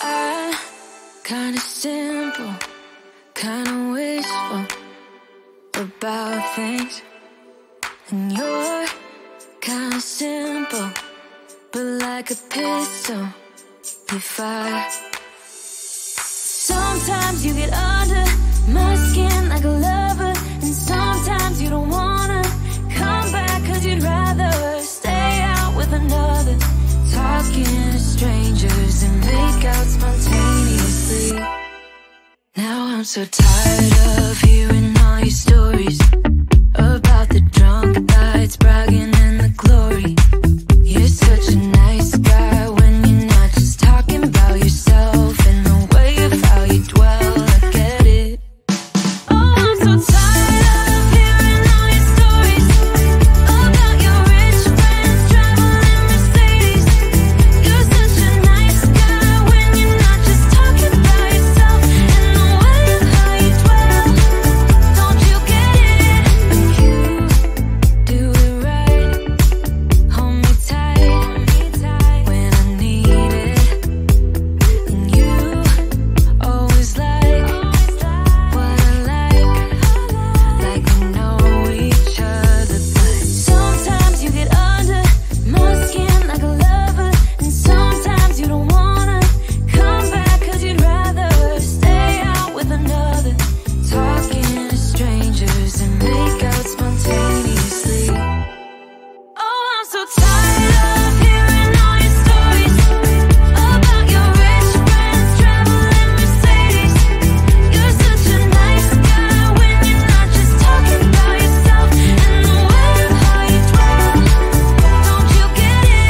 Kinda simple, kinda wishful about things. And you're kinda simple, but like a pistol, you fire. Sometimes you get under my skin like a lover, and sometimes you don't wanna come back, cause you'd rather stay out with another, talking to strangers and make out spontaneously. Now I'm so tired of hearing all your stories about the drunk guys bragging and the glory. You're such a nice guy when you're not just talking about yourself and the way of how you dwell. I get it. Oh, I'm so tired of hearing all your stories about your rich friends traveling Mercedes. You're such a nice guy when you're not just talking about yourself and the way of how you dwell. Don't you get it? But you do it right. Hold me tight when I need it. And you always like what I like we know each other. But sometimes you get under my skin like a lover, and sometimes you don't wanna come back, cause you'd rather stay out with another, talking to strangers and make out spontaneously. Oh, I'm so tired of hearing all your stories about your rich friends traveling Mercedes. You're such a nice guy when you're not just talking about yourself and the way of how you dwell. Don't you get it? You're such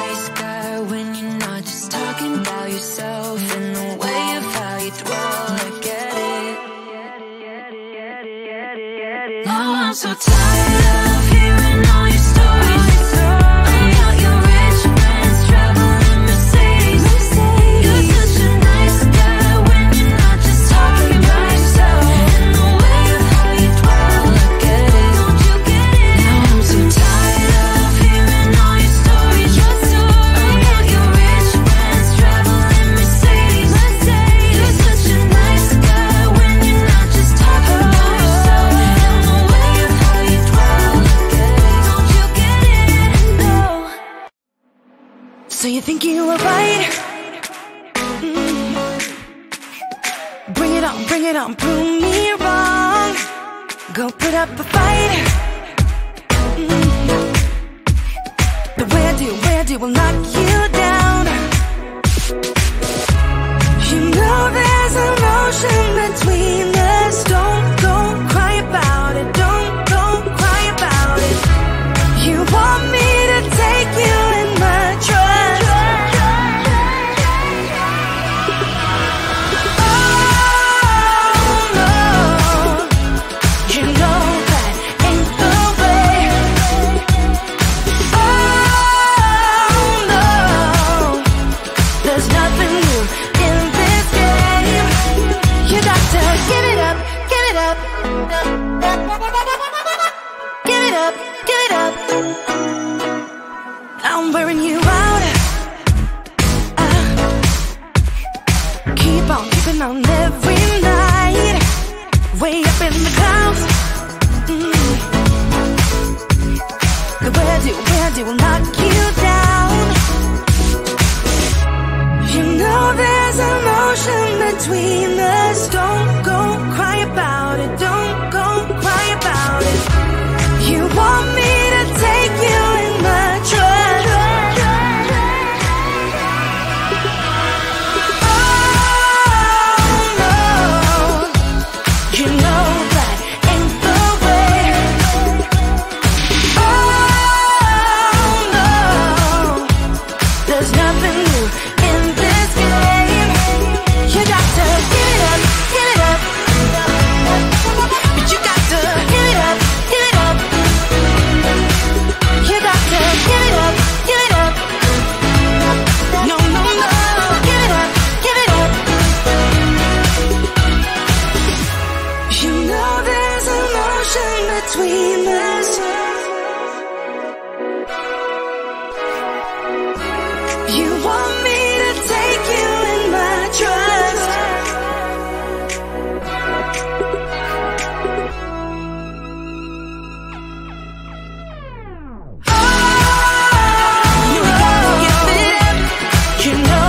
a nice guy when you're not just talking about yourself and the way of how you dwell. I get it. Now I'm so tired of hearing all your stories about your rich friends traveling Mercedes. You're such a nice guy when you're not just talking about yourself and the way of how you dwell. I get it. Don't you get it? Now I'm so tired of hearing all your stories about your rich friends traveling Mercedes. You're such a nice guy when you're not just talking about yourself and the way of how you dwell. I get it. Don't you get it? No. So you think you were right? Bring it on, prove me wrong. Go put up a fight. The way I do, will knock you down. You know there's an ocean between us. Don't cry about it. Don't cry about it. You want me to take you in my trust? Oh no, you know that ain't the way. Oh no, there's nothing new in this game. You got to give it up, give it up, give it up, give it up. I'm wearing you out. Keep on keeping on every night, way up in the clouds. The way I do, will knock you down. You know there's an ocean between us. Don't go cry about it. Don't go cry about it. You want me to take you in my trust? Oh no, you know that ain't the way. Oh no, there's nothing new in this game. You got to give it up, between the sun. You want me to take you in my trust. Oh, you won't give in. You know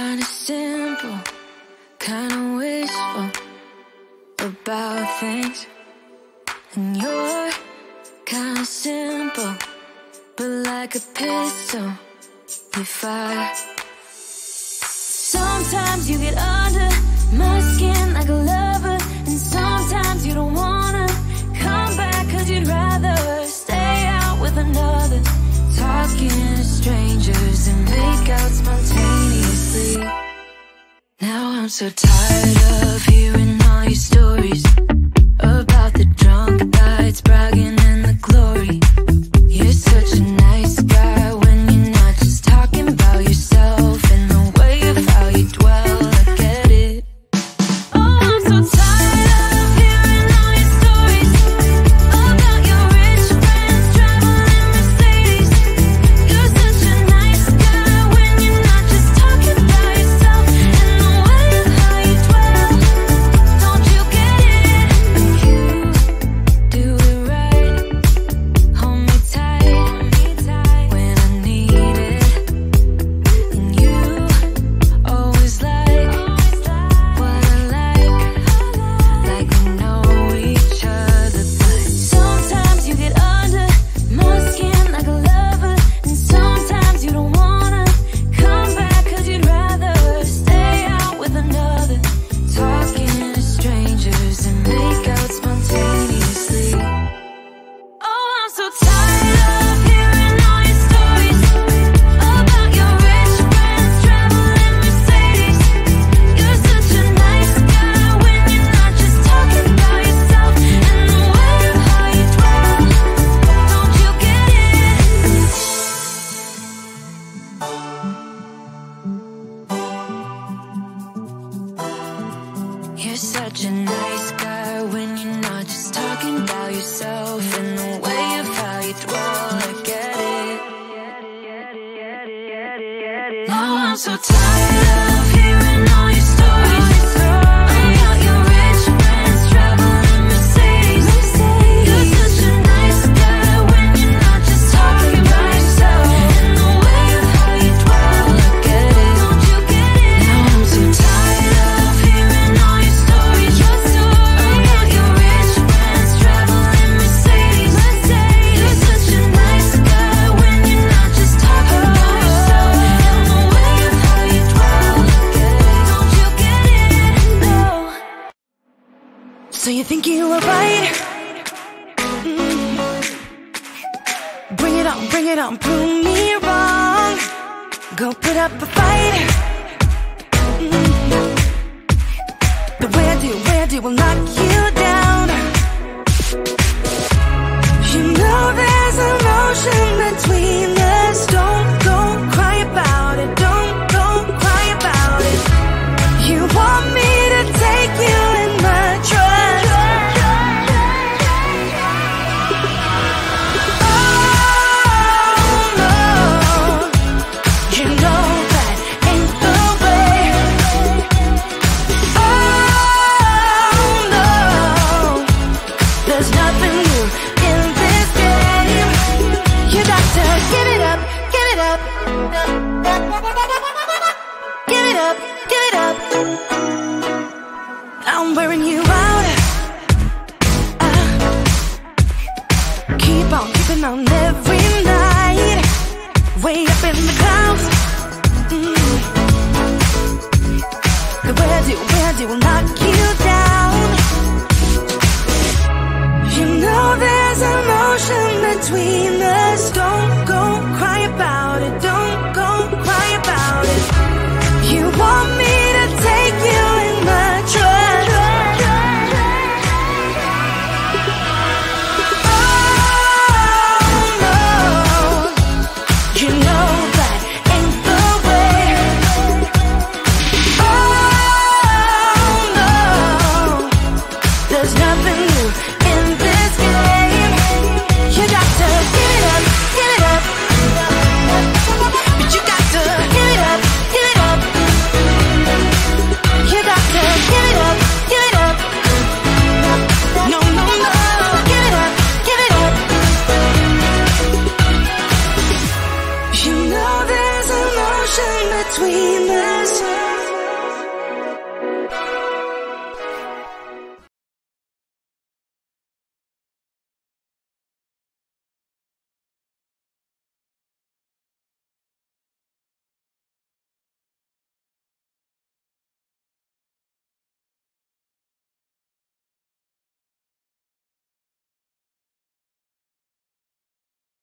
kinda simple, kinda wishful about things, and you're kinda simple, but like a pistol, you fire. Sometimes you get under my skin like a lover, and sometimes you don't wanna come back, cause you'd rather stay out with another, talking to strangers and make out spontaneously. Now I'm so tired of hearing all your stories about the drunk nights, bragging and the glory. You're such a nice guy when you're not just talking about yourself and the way of how you dwell. I get it. Oh, I'm so tired of hearing all your stories about your rich friends traveling Mercedes. You're such a nice guy when you're not just talking about yourself and the way of how you dwell. Don't you get it? You do it right. Hold me tight when I need it. And you always like what I like we know each other. But sometimes you get under my skin like a lover, and sometimes you don't wanna come back 'cause you'd rather stay out with another, talking to strangers and make out spontaneously. Oh, I'm so tired of hearing all your stories about your rich friends traveling Mercedes. You're such a nice guy when you're not just talking about yourself and the way of how you dwell. Don't you get it? You're such a nice guy when you're not just talking about yourself and the way of how you dwell. I get it. Now I'm so tired of hearing all your stories about your rich friends traveling Mercedes. You're such a nice guy when you're not just talking about yourself and the way of how you dwell. I get it. Don't you get it? Now I'm so tired of hearing all your stories about your rich friends traveling Mercedes. You're such a nice guy when you're not just talking about yourself and the way of how you dwell. I get it. Don't you get it? No. So you think you were right? Bring it on, prove me wrong. Go put up a fight. The way I do, will knock you down. You know there's emotion between us. Don't cry about it. Don't cry about it. You want me to take you in my trust. Oh no, you know that ain't the way. Oh no, there's nothing new in this game. You got to give it up, give it up, give it up, give it up. I'm wearing you out. Keep on keeping on every night, way up in the clouds. The way I do, will knock you down. You know there's emotion between us.